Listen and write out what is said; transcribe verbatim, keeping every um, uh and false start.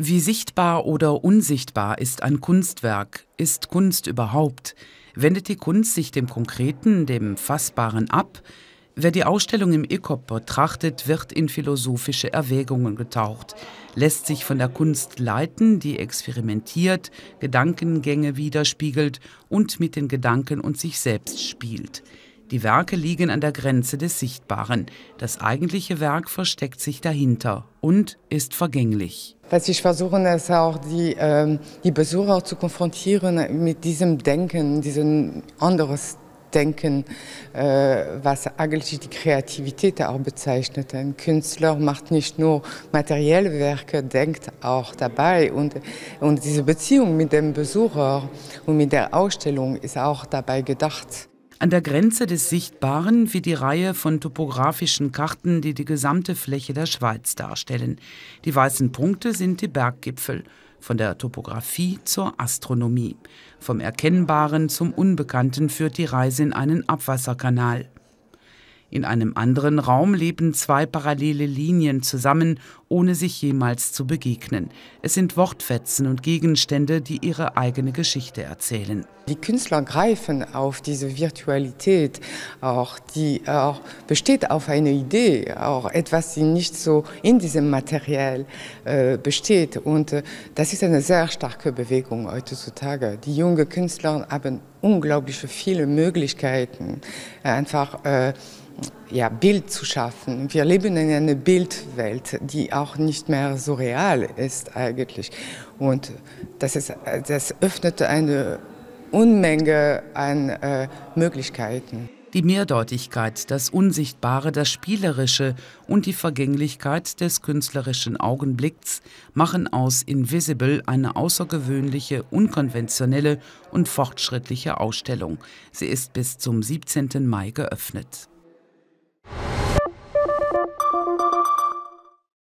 Wie sichtbar oder unsichtbar ist ein Kunstwerk? Ist Kunst überhaupt? Wendet die Kunst sich dem Konkreten, dem Fassbaren ab? Wer die Ausstellung im Ikob betrachtet, wird in philosophische Erwägungen getaucht, lässt sich von der Kunst leiten, die experimentiert, Gedankengänge widerspiegelt und mit den Gedanken und sich selbst spielt. Die Werke liegen an der Grenze des Sichtbaren. Das eigentliche Werk versteckt sich dahinter und ist vergänglich. Was ich versuche, ist auch, die, äh, die Besucher auch zu konfrontieren mit diesem Denken, diesem anderes Denken, äh, was eigentlich die Kreativität auch bezeichnet. Ein Künstler macht nicht nur materielle Werke, denkt auch dabei. Und, und diese Beziehung mit dem Besucher und mit der Ausstellung ist auch dabei gedacht. An der Grenze des Sichtbaren, wie die Reihe von topografischen Karten, die die gesamte Fläche der Schweiz darstellen. Die weißen Punkte sind die Berggipfel, von der Topografie zur Astronomie. Vom Erkennbaren zum Unbekannten führt die Reise in einen Abwasserkanal. In einem anderen Raum leben zwei parallele Linien zusammen, ohne sich jemals zu begegnen. Es sind Wortfetzen und Gegenstände, die ihre eigene Geschichte erzählen. Die Künstler greifen auf diese Virtualität, auch die auch besteht auf einer Idee, auch etwas, die nicht so in diesem Material äh, besteht. Und äh, das ist eine sehr starke Bewegung heutzutage. Die jungen Künstler haben unglaublich viele Möglichkeiten, einfach äh, ja, Bild zu schaffen. Wir leben in einer Bildwelt, die auch nicht mehr so real ist eigentlich. Und das, ist, das öffnet eine Unmenge an äh, Möglichkeiten. Die Mehrdeutigkeit, das Unsichtbare, das Spielerische und die Vergänglichkeit des künstlerischen Augenblicks machen aus In/visible eine außergewöhnliche, unkonventionelle und fortschrittliche Ausstellung. Sie ist bis zum siebzehnten Mai geöffnet.